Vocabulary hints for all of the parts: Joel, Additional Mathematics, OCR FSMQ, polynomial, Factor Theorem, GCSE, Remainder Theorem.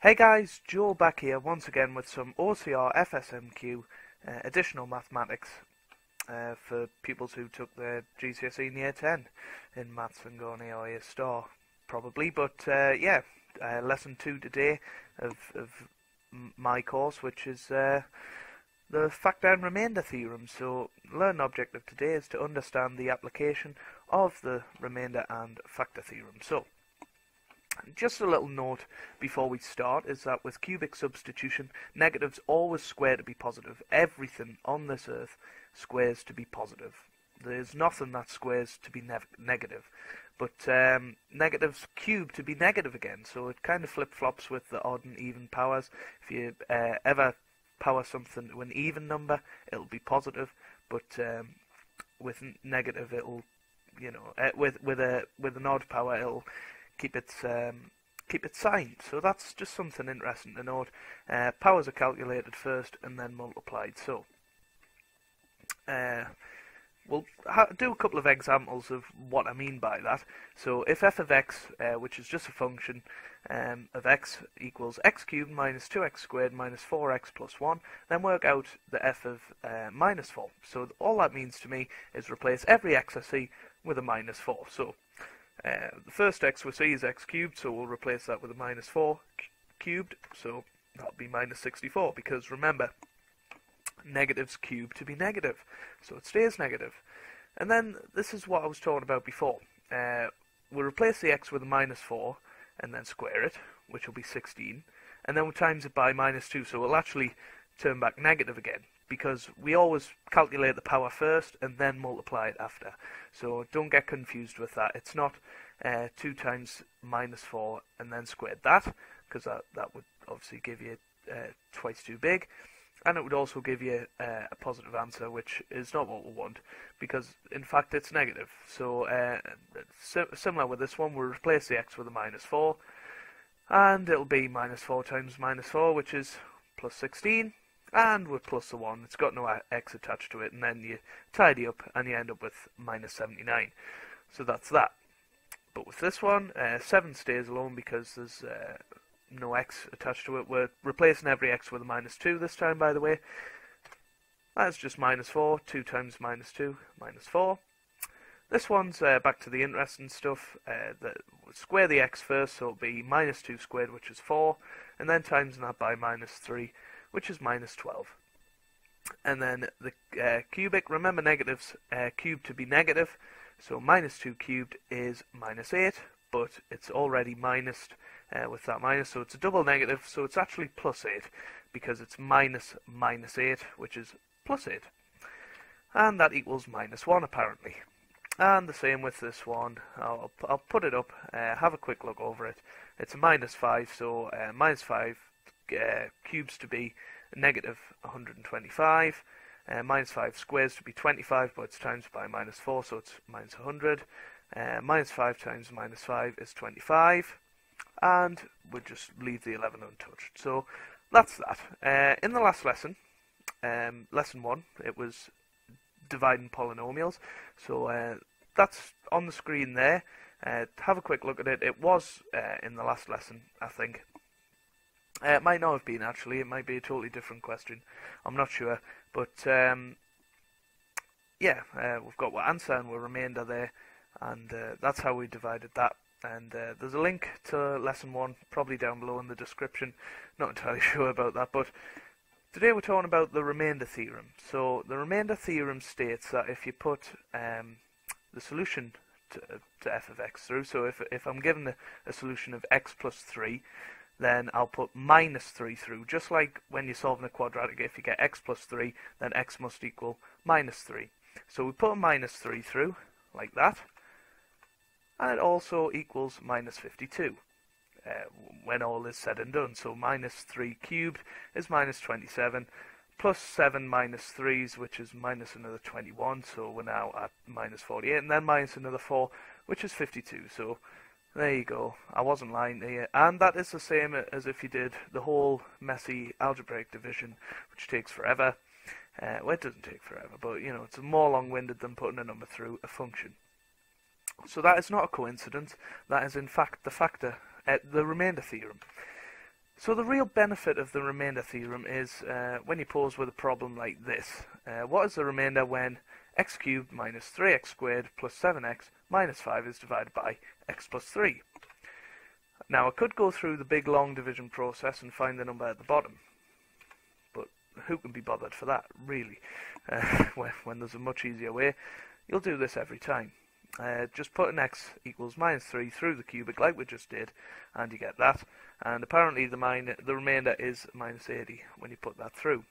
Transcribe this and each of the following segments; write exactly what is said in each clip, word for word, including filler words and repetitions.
Hey guys, Joel back here once again with some O C R F S M Q uh, additional mathematics uh, for pupils who took their G C S E in year ten in maths and going A or A star probably, but uh, yeah, uh, lesson two today of, of my course, which is uh, the factor and remainder theorem. So learning objective today is to understand the application of the remainder and factor theorem. So just a little note before we start is that with cubic substitution, negatives always square to be positive. Everything on this earth squares to be positive. There's nothing that squares to be ne negative. But um, negatives cube to be negative again, so it kind of flip-flops with the odd and even powers. If you uh, ever power something to an even number, it'll be positive, but um, with negative, it'll, you know, uh, with with a with an odd power, it'll keep it um, keep it signed. So that's just something interesting to note. Uh, powers are calculated first and then multiplied. So uh, we'll ha do a couple of examples of what I mean by that. So if f of x, uh, which is just a function um, of x, equals x cubed minus two x squared minus four x plus one, then work out the f of uh, minus four. So all that means to me is replace every x I see with a minus four. So Uh, the first x we see is x cubed, so we'll replace that with a minus four cubed, so that'll be minus sixty-four, because remember, negatives cube to be negative, so it stays negative. And then this is what I was talking about before. Uh, we'll replace the x with a minus four and then square it, which will be sixteen, and then we'll times it by minus two, so it'll actually turn back negative again, because we always calculate the power first and then multiply it after. So don't get confused with that. It's not uh, two times minus four and then squared that, because that, that would obviously give you uh, twice too big, and it would also give you uh, a positive answer, which is not what we want, because in fact it's negative. So uh, si similar with this one, we'll replace the x with a minus four, and it'll be minus four times minus four, which is plus sixteen, and with plus the one, it's got no x attached to it, and then you tidy up and you end up with minus seventy-nine. So that's that. But with this one, uh, seven stays alone because there's uh, no x attached to it. We're replacing every x with a minus two this time, by the way. That's just minus four, two times minus two, minus four. This one's uh, back to the interesting stuff. Uh, the, square the x first, so it'll be minus two squared, which is four, and then times that by minus three, which is minus twelve. And then the uh, cubic, remember negatives uh, cubed to be negative, so minus two cubed is minus eight, but it's already minus uh, with that minus, so it's a double negative, so it's actually plus eight, because it's minus minus eight, which is plus eight. And that equals minus one, apparently. And the same with this one. I'll, I'll put it up, uh, have a quick look over it. It's a minus five, so uh, minus five, Uh, cubes to be negative one hundred twenty-five, uh, minus five squares to be twenty-five, but it's times by minus four, so it's minus one hundred, uh, minus five times minus five is twenty-five, and we'll just leave the eleven untouched. So that's that. Uh, in the last lesson, um, lesson one, it was dividing polynomials, so uh, that's on the screen there. Uh, have a quick look at it. It was uh, in the last lesson, I think. Uh, it might not have been, actually. It might be a totally different question. I'm not sure. But, um, yeah, uh, we've got our answer and our remainder there. And uh, that's how we divided that. And uh, there's a link to lesson one, probably down below in the description. Not entirely sure about that. But today we're talking about the remainder theorem. So the remainder theorem states that if you put um, the solution to, to f of x through, so if, if I'm given a, a solution of x plus three, then I'll put minus three through, just like when you're solving a quadratic. If you get x plus three, then x must equal minus three. So we put a minus three through, like that, and it also equals minus fifty-two, uh, when all is said and done. So minus three cubed is minus twenty-seven, plus seven minus threes, which is minus another twenty-one, so we're now at minus forty-eight, and then minus another four, which is fifty-two. So there you go, I wasn't lying to you. And that is the same as if you did the whole messy algebraic division, which takes forever. Uh, well, it doesn't take forever, but you know, it's more long-winded than putting a number through a function. So that is not a coincidence, that is in fact the factor, uh, the remainder theorem. So the real benefit of the remainder theorem is uh, when you pose with a problem like this. Uh, what is the remainder when x cubed minus three x squared plus seven x minus five is divided by x plus three? Now I could go through the big long division process and find the number at the bottom, but who can be bothered for that, really? Uh, when, when there's a much easier way. You'll do this every time. Uh, just put an x equals minus three through the cubic like we just did, and you get that. And apparently the min the remainder is minus eighty when you put that through.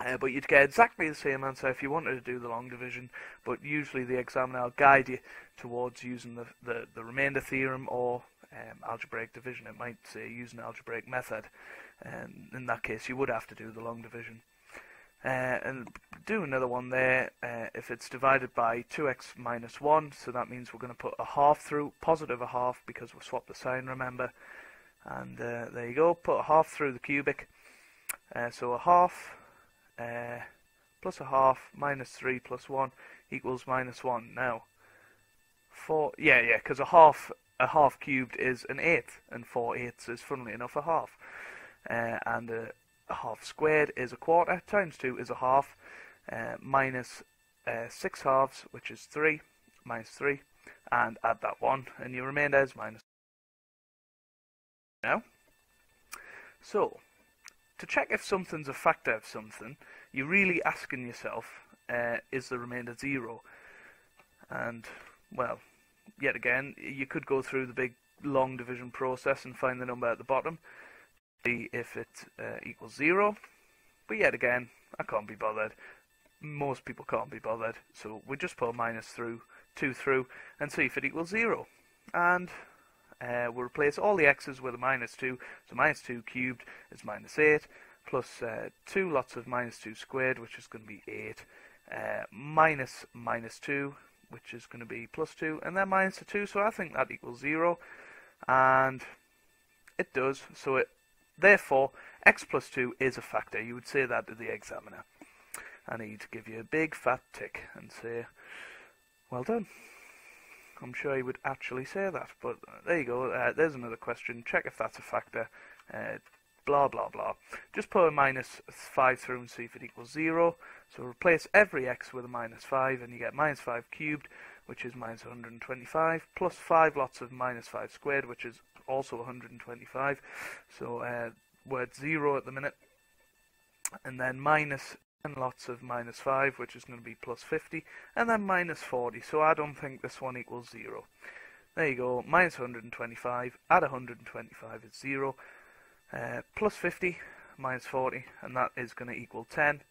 Uh, but you'd get exactly the same answer if you wanted to do the long division, but usually the examiner will guide you towards using the, the, the remainder theorem or um, algebraic division. It might say use an algebraic method, and in that case you would have to do the long division. Uh, and do another one there. Uh, if it's divided by two x minus one, so that means we're going to put a half through, positive a half, because we'll swap the sign, remember. And uh, there you go, put a half through the cubic. Uh, so a half uh, plus a half minus three plus one equals minus one. Now, four, yeah, yeah, because a half, a half cubed is an eighth, and four eighths is, funnily enough, a half. Uh, and a A half squared is a quarter, times two is a half, uh, minus uh, six halves, which is three, minus three, and add that one, and your remainder is minus now. So, to check if something's a factor of something, you're really asking yourself, uh, is the remainder zero? And, well, yet again, you could go through the big long division process and find the number at the bottom, if it uh, equals zero, but yet again I can't be bothered. Most people can't be bothered, so we just put minus through two through and see if it equals zero. And uh, we'll replace all the x's with a minus two, so minus two cubed is minus eight, plus uh, two lots of minus two squared, which is going to be eight, uh, minus minus two, which is going to be plus two, and then minus the two, so I think that equals zero, and it does. So it Therefore, x plus two is a factor. You would say that to the examiner, and he'd give you a big fat tick and say, well done. I'm sure he would actually say that, but there you go. Uh, there's another question. Check if that's a factor, uh, blah, blah, blah. Just put a minus five through and see if it equals zero. So replace every x with a minus five, and you get minus five cubed, which is minus one hundred twenty-five, plus five lots of minus five squared, which is also one hundred twenty-five, so uh, we're at zero at the minute, and then minus ten lots of minus five, which is going to be plus fifty, and then minus forty, so I don't think this one equals zero. There you go, minus one hundred twenty-five, add one hundred twenty-five is zero, uh, plus fifty, minus forty, and that is going to equal ten,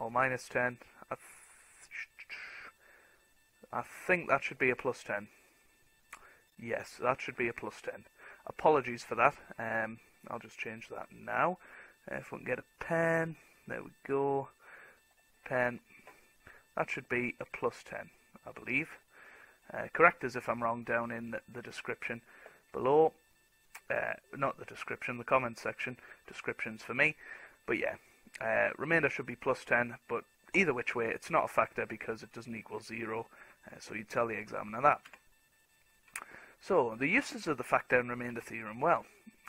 or minus ten, I think. I think that should be a plus ten. Yes, that should be a plus ten. Apologies for that. Um, I'll just change that now. Uh, if we can get a pen, there we go. Pen. That should be a plus ten, I believe. Uh, correct us if I'm wrong down in the, the description below. Uh, not the description, the comment section. Descriptions for me. But yeah, uh, remainder should be plus ten, but either which way, it's not a factor because it doesn't equal zero. Uh, so you tell the examiner that. So, the uses of the factor and remainder theorem. Well,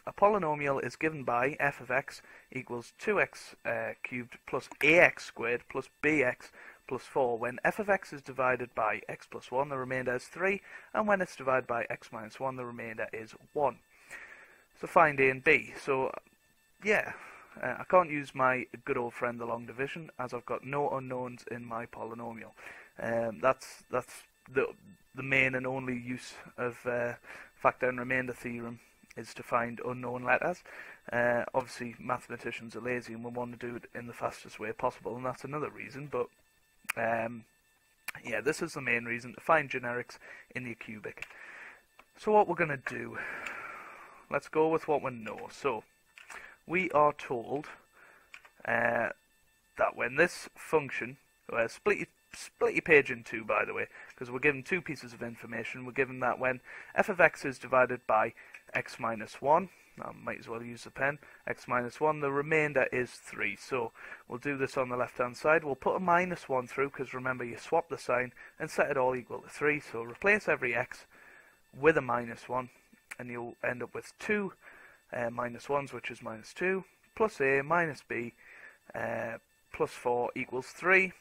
a polynomial is given by f of x equals two x uh, cubed plus ax squared plus bx plus four. When f of x is divided by x plus one, the remainder is three, and when it's divided by x minus one, the remainder is one. So find a and b. So, yeah, uh, I can't use my good old friend the long division, as I've got no unknowns in my polynomial. Um, that's that's the the main and only use of uh, factor and remainder theorem, is to find unknown letters. Uh, obviously, mathematicians are lazy and we want to do it in the fastest way possible, and that's another reason. But um, yeah, this is the main reason, to find generics in your cubic. So what we're going to do? Let's go with what we know. So we are told uh, that when this function uh, split Split your page in two, by the way, because we're given two pieces of information. We're given that when f of x is divided by x minus one, I might as well use the pen, x minus one, the remainder is three. So we'll do this on the left-hand side. We'll put a minus one through, because remember, you swap the sign and set it all equal to three. So replace every x with a minus one, and you'll end up with two uh, minus ones, which is minus two, plus a minus b uh, plus four equals three.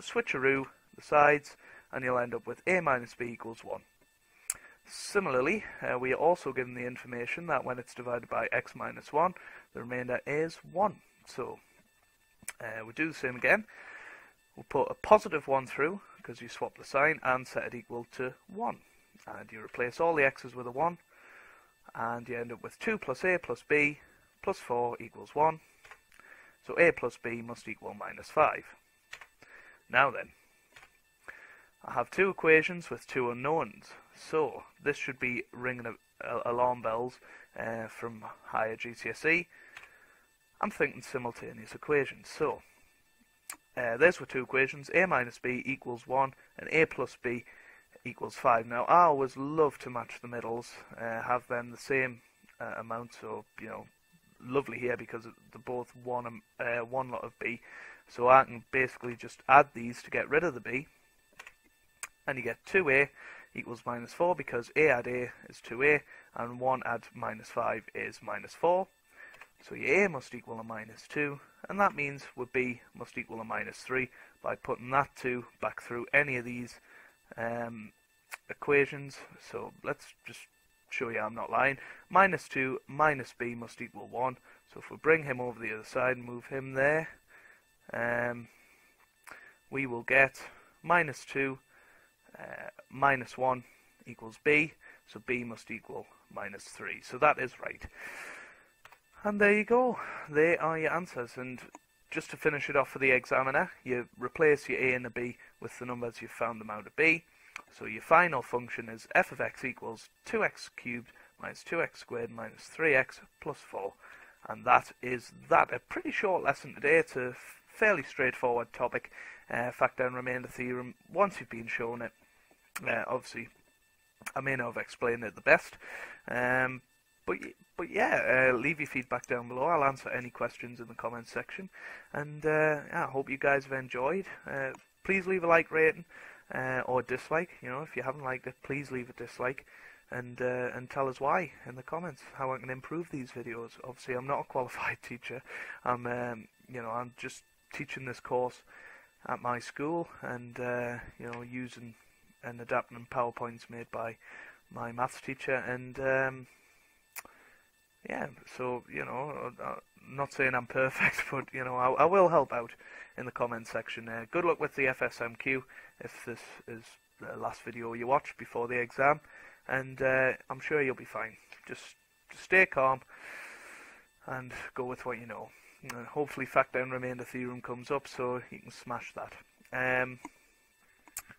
Switcheroo the sides and you'll end up with a minus b equals one. Similarly, uh, we are also given the information that when it's divided by x minus one, the remainder is one. So uh, we do the same again. We'll put a positive one through because you swap the sign and set it equal to one. And you replace all the x's with a one, and you end up with two plus a plus b plus four equals one. So a plus b must equal minus five. Now then, I have two equations with two unknowns, so this should be ringing alarm bells uh, from higher G C S E. I'm thinking simultaneous equations, so uh, those were two equations, a minus b equals one and a plus b equals five. Now I always love to match the middles, uh, have them the same uh, amount, so you know, lovely here because they're both one, uh, one lot of b, so I can basically just add these to get rid of the b. And you get two a equals minus four because a add a is two a and one add minus five is minus four. So your a must equal a minus two, and that means your b must equal a minus three by putting that two back through any of these um, equations. So let's just show you I'm not lying. Minus two minus b must equal one. So if we bring him over the other side and move him there, um, we will get minus two Uh, minus one equals b, so b must equal minus three. So that is right. And there you go. They are your answers. And just to finish it off for the examiner, you replace your a and the b with the numbers you've found them out to be. So your final function is f of x equals two x cubed minus two x squared minus three x plus four. And that is that. A pretty short lesson today. It's a fairly straightforward topic. Uh, factor and remainder theorem, once you've been shown it. Uh, obviously, I may not have explained it the best, um, but but yeah, uh, leave your feedback down below. I'll answer any questions in the comments section, and uh, yeah, I hope you guys have enjoyed. Uh, please leave a like rating uh, or dislike. You know, if you haven't liked it, please leave a dislike, and uh, and tell us why in the comments, how I can improve these videos. Obviously, I'm not a qualified teacher. I'm um, you know I'm just teaching this course at my school, and uh, you know, using and adapting PowerPoints made by my maths teacher, and um, yeah, so you know, I'm not saying I'm perfect, but you know, I, I will help out in the comments section. Uh, good luck with the F S M Q if this is the last video you watch before the exam, and uh, I'm sure you'll be fine. Just, just stay calm and go with what you know. Uh, hopefully factor and remainder theorem comes up so you can smash that. Um,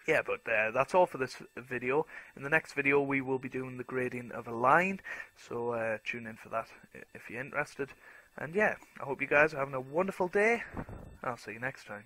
yeah, but uh, that's all for this video. In the next video we will be doing the gradient of a line, so uh, tune in for that if you're interested. And yeah, I hope you guys are having a wonderful day. I'll see you next time.